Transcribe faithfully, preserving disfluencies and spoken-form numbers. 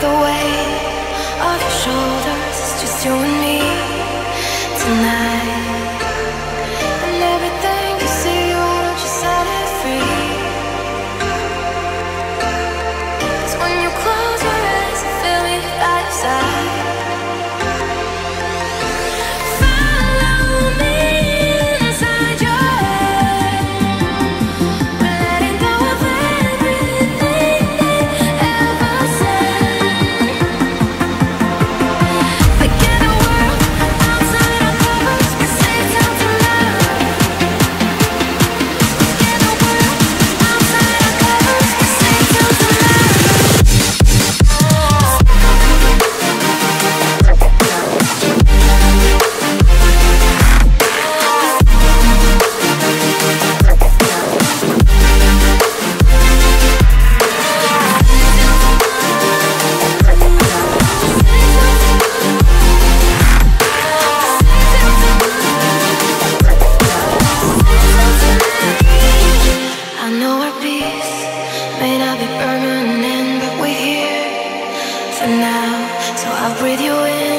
the weight of your shoulders. It's just you and me tonight. And everything you see, why don't you set it free? 'Cause when you close your eyes, you feel me by your side. Now, so I'll breathe you in.